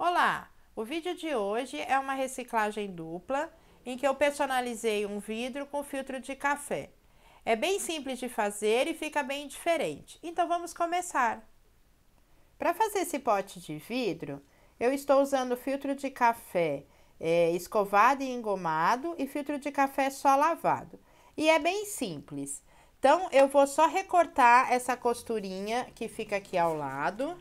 Olá! O vídeo de hoje é uma reciclagem dupla, em que eu personalizei um vidro com filtro de café. É bem simples de fazer e fica bem diferente, então vamos começar! Para fazer esse pote de vidro, eu estou usando filtro de café escovado e engomado e filtro de café só lavado. E é bem simples. Então, eu vou só recortar essa costurinha que fica aqui ao lado.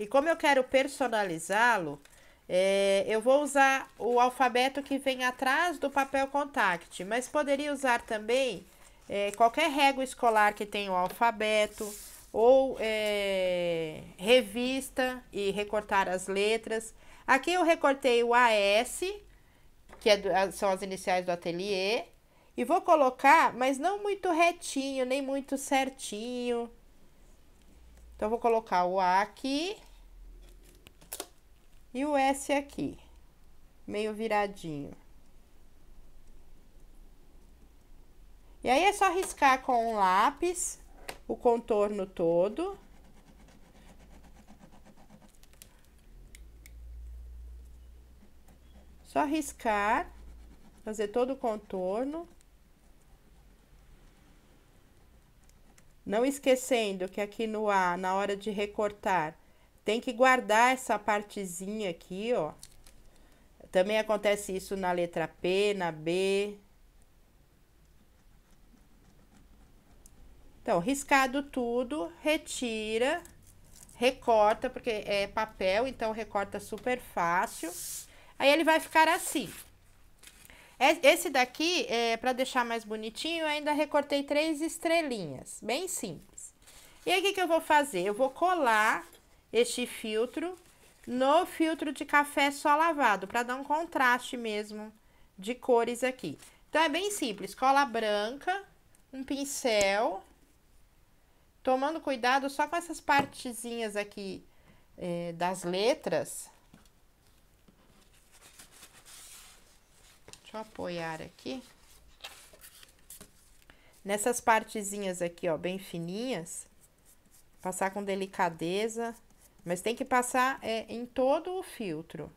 E como eu quero personalizá-lo, eu vou usar o alfabeto que vem atrás do papel contact, mas poderia usar também qualquer régua escolar que tenha o alfabeto, ou revista e recortar as letras. Aqui eu recortei o AS, que são as iniciais do ateliê, e vou colocar, mas não muito retinho, nem muito certinho. Então, vou colocar o A aqui e o S aqui, meio viradinho. E aí, é só riscar com um lápis o contorno todo. Só riscar, fazer todo o contorno. Não esquecendo que aqui no A, na hora de recortar, tem que guardar essa partezinha aqui, ó. Também acontece isso na letra P, na B. Então, riscado tudo, retira, recorta, porque é papel, então recorta super fácil. Aí ele vai ficar assim. Esse daqui, para deixar mais bonitinho, eu ainda recortei 3 estrelinhas, bem simples. E aí, o que que eu vou fazer? Eu vou colar este filtro no filtro de café só lavado, para dar um contraste mesmo de cores aqui. Então, é bem simples, cola branca, um pincel, tomando cuidado só com essas partezinhas aqui das letras. Deixa eu apoiar aqui. Nessas partezinhas aqui, ó, bem fininhas. Passar com delicadeza, mas tem que passar em todo o filtro.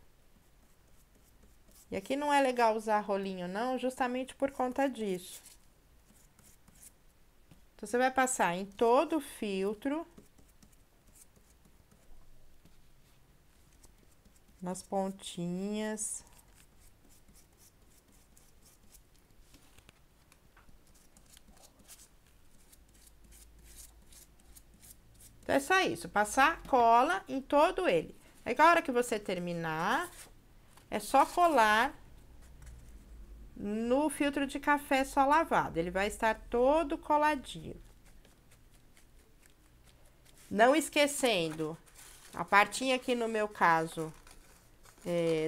E aqui não é legal usar rolinho, não, justamente por conta disso. Então, você vai passar em todo o filtro. Nas pontinhas. Então, é só isso, passar cola em todo ele. Aí, na hora que você terminar, é só colar no filtro de café só lavado. Ele vai estar todo coladinho. Não esquecendo a partinha aqui, no meu caso,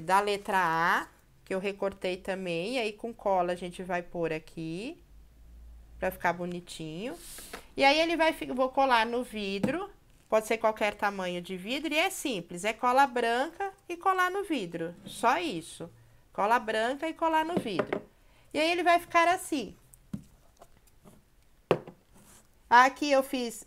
da letra A, que eu recortei também. E aí, com cola, a gente vai pôr aqui, pra ficar bonitinho. E aí, ele vai, vou colar no vidro, pode ser qualquer tamanho de vidro, e é simples, é cola branca e colar no vidro, só isso. Cola branca e colar no vidro. E aí, ele vai ficar assim. Aqui eu fiz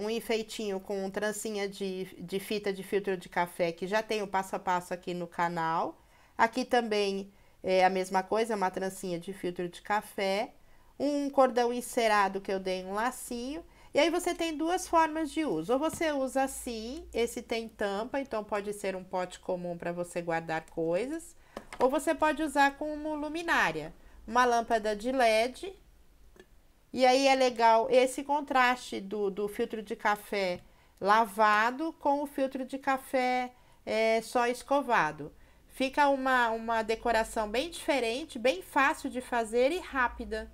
um enfeitinho com trancinha de fita de filtro de café, que já tem o passo a passo aqui no canal. Aqui também é a mesma coisa, uma trancinha de filtro de café. Um cordão encerado que eu dei um lacinho. E aí, você tem duas formas de uso. Ou você usa assim, esse tem tampa, então pode ser um pote comum para você guardar coisas. Ou você pode usar como luminária, uma lâmpada de LED. E aí, é legal esse contraste do filtro de café lavado com o filtro de café só escovado. Fica uma decoração bem diferente, bem fácil de fazer e rápida.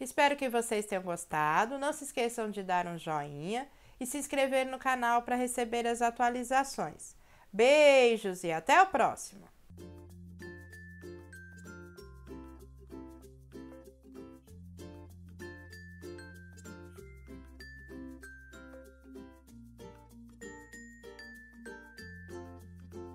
Espero que vocês tenham gostado, não se esqueçam de dar um joinha e se inscrever no canal para receber as atualizações. Beijos e até o próximo!